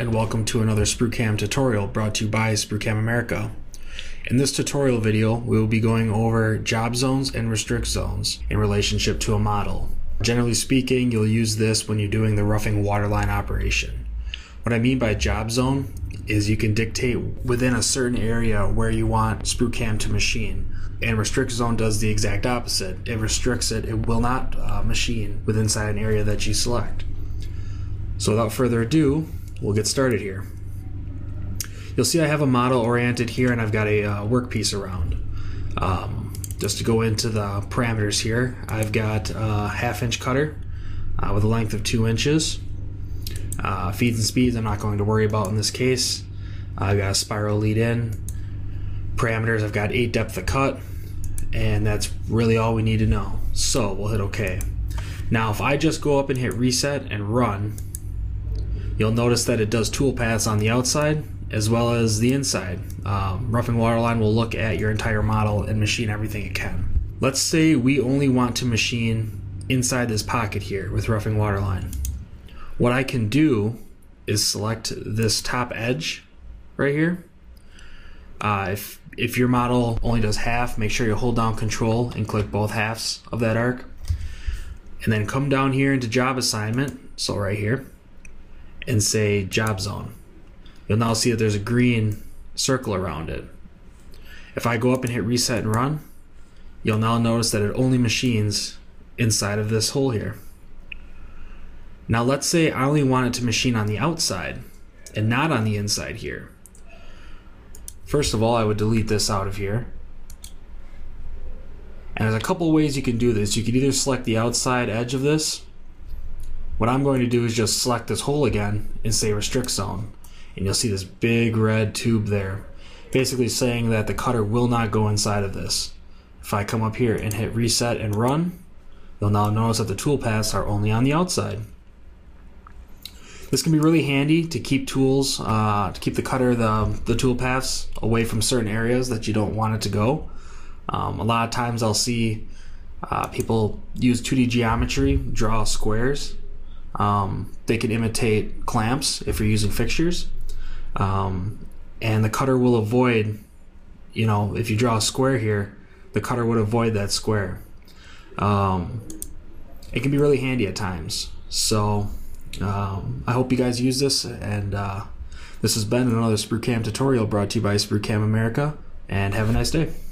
and welcome to another SprutCAM tutorial brought to you by SprutCAM America. In this tutorial video, we will be going over job zones and restrict zones in relationship to a model. Generally speaking, you'll use this when you're doing the roughing waterline operation. What I mean by job zone is you can dictate within a certain area where you want SprutCAM to machine. And restrict zone does the exact opposite. It restricts it. It will not machine within inside an area that you select. So without further ado, we'll get started here. You'll see I have a model oriented here and I've got a workpiece around. Just to go into the parameters here, I've got a half-inch cutter with a length of 2 inches. Feeds and speeds I'm not going to worry about in this case. I've got a spiral lead in. Parameters, I've got 8 depth of cut, and that's really all we need to know. So we'll hit OK. Now if I just go up and hit reset and run, you'll notice that it does toolpaths on the outside as well as the inside. Roughing Waterline will look at your entire model and machine everything it can. Let's say we only want to machine inside this pocket here with Roughing Waterline. What I can do is select this top edge right here. If your model only does half, make sure you hold down control and click both halves of that arc. And then come down here into job assignment, so right here, and say job zone. You'll now see that there's a green circle around it. If I go up and hit reset and run, you'll now notice that it only machines inside of this hole here. Now let's say I only want it to machine on the outside and not on the inside here. First of all, I would delete this out of here. And there's a couple ways you can do this. You can either select the outside edge of this. What I'm going to do is just select this hole again and say restrict zone. And you'll see this big red tube there, basically saying that the cutter will not go inside of this. If I come up here and hit reset and run, you'll now notice that the toolpaths are only on the outside. This can be really handy to keep tools, to keep the toolpaths away from certain areas that you don't want it to go. A lot of times I'll see people use 2D geometry, draw squares. They can imitate clamps if you're using fixtures. And the cutter will avoid, you know, if you draw a square here, the cutter would avoid that square. It can be really handy at times. So I hope you guys use this, and this has been another SprutCAM tutorial brought to you by SprutCAM America, and have a nice day.